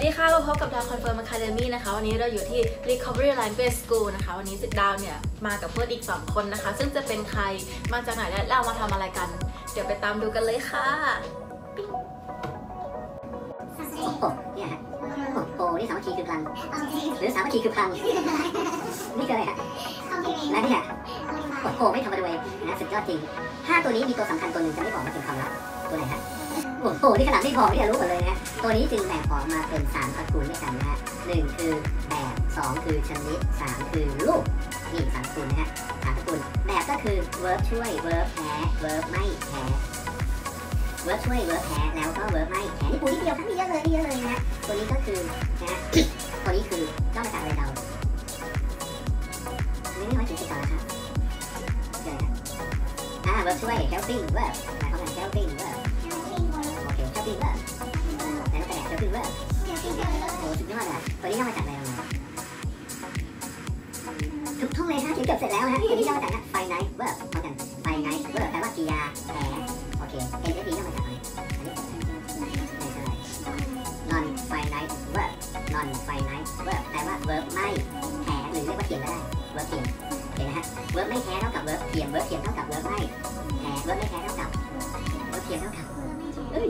สวัสดีค่ะเราพบกับThe Confirmed Academy นะคะวันนี้เราอยู่ที่ Recovery Language School นะคะวันนี้สิทธิ์ดาวเนี่ยมากับเพื่อนอีก2คนนะคะซึ่งจะเป็นใครมาจากไหนและเรามาทำอะไรกันเดี๋ยวไปตามดูกันเลยค่ะโปนี่สามัคคีคือพลังหรือสามัคคีคือพลังนี่คืออะไรคะและนี่ค่ะโปไม่ทำอะไรเลยนะสุดยอดจริงถ้าตัวนี้มีตัวสำคัญตัวหนึ่งจะไม่บอกมาถึงความลับตัวไหนคะโอ้โหนี่ขนาดไม่พอที่จะรู้หมดเลยนะตัวนี้จึงแบ่งออกมาเป็น3ตระกูลด้วยกันนะฮะ1คือแบบ2คือชนิด3คือรูปนี่3ตระกูลนะฮะ3ตระกูลแบบก็คือ verb ช่วย verb แพ้ verb ไม่แพ้ verb ช่วย verb แพ้แล้วก็ verb ไม่แพ้นี่ปูที่เดียวทั้งนี้เยอะเลยเยอะเลยนะตัวนี้ก็คือนะตัวนี้คือเจ้ามาจากอะไรเราไม่ได้มาจากที่ต่อนะคะเดี๋ยวนะverb ช่วย helping verb หมายความว่า helping verbแล้วแต่จะคือว่าโอ้สุดยอดอ่ะตัวนี้ย่อมาจากอะไรมาทุกท่องเลยฮะเกือบเสร็จแล้วฮะตัวนี้ย่อมาจากไฟไนท์เวิร์บพอกันไฟไนท์เวิร์บแปลว่ากิริยาแผลโอเค NFP ย่อมาจากอะไรนอนไฟไนท์เวิร์บนอนไฟไนท์เวิร์บแปลว่าเวิร์บไม่แผลหรือเรียกว่าเทียมได้เวิร์บเทียมเห็นไหมฮะเวิร์บไม่แพ้เท่ากับเวิร์บเทียมเวิร์บเทียมเท่ากับเวิร์บไม่แผลเวิร์บไม่แพ้เท่ากับเวิร์บเทียมเท่ากับ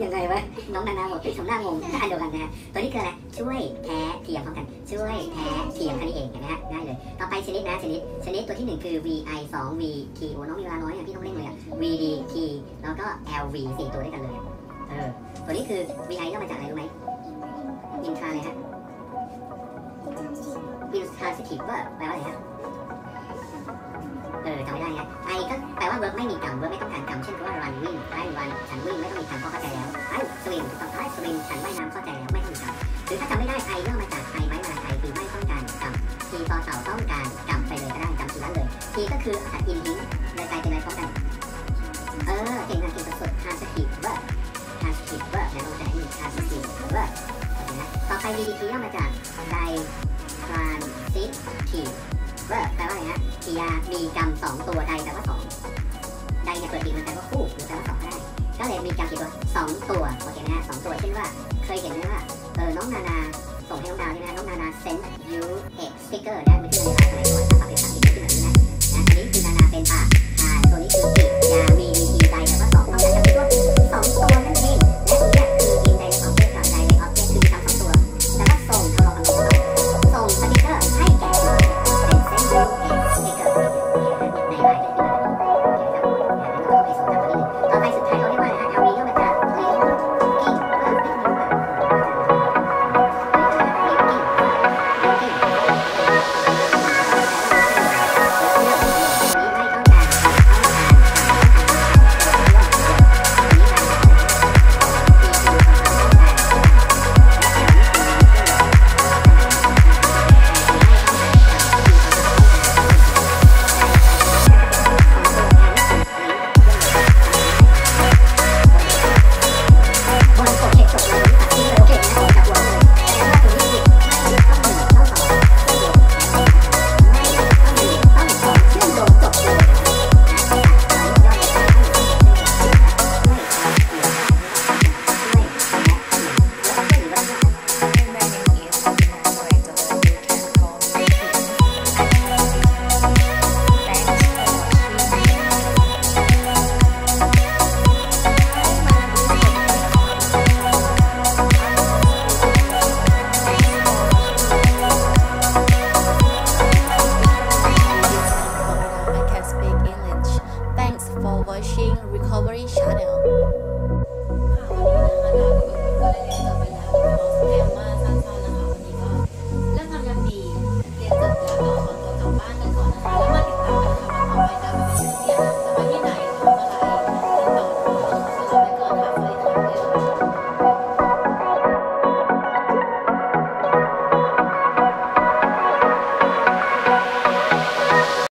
ยังไงวะน้องนางนาบอกที่ทำหน้างงก็อันเดียวกันนะฮะตัวนี้คืออะไรช่วยแพ้เทียมพร้อมกันช่วยแพ้เทียมอันนี้เองเห็นไหมฮะง่ายเลยต่อไปชนิดนะชนิดตัวที่1คือ VI 2 V T โอ้น้องมีเวลาน้อยอ่ะพี่ต้องเร่งเลยอ่ะ VD T แล้วก็ LV 4ตัวด้วยกันเลยตัวนี้คือ VI ย่อมาจากอะไรรู้ไหม Intra เลยฮะ Intransitive แปลว่าอะไรฮะจำไม่ได้ฮะ I ก็แปลว่า verb ไม่มีกรรม verb ไม่ต้องการกรรมเช่นว่า run วิ่ง I run ฉันวิ่งไม่ต้องมีกรรมเข้าใจแล้ว I swim ถูกต้อง I swim ฉันว่ายน้ำเข้าใจแล้วไม่ต้องมีกรรมหรือถ้าจำไม่ได้ I ย่อมาจาก I ไม้มาลาย I คือไม่ต้องการกรรม T ต่อเต่าต้องการกรรมไปเลยก็ได้จำที่นั้นเลย T ก็คือ inting เลยกลายเป็นอะไรพร้อมกันเก่งงานเก่งสุด transitive verb transitive verb แล้วเราจะได้ transitive verb ต่อไป DT ย่อมาจาก Transitiveแปลว่าอะไรฮะกิริยามีกรรม2ตัวใดแปลว่า2ใดเนี่ยเปิดดีมันแปลว่าคู่หรือแปลว่า2ได้ก็เลยมีกรรมกี่ตัว2ตัวโอเคนะฮะ2ตัวเช่นว่าเคยเห็นไหมว่าน้องนานาส่งให้น้องดาวใช่ไหมน้องนานา send you a sticker ได้ไม่เพื่อนอะไรตัวถ้าปากเป็นสามที่ขึ้นแบบนี้นะอันนี้คือนานาเป็นปากตัวนี้คือกิริยา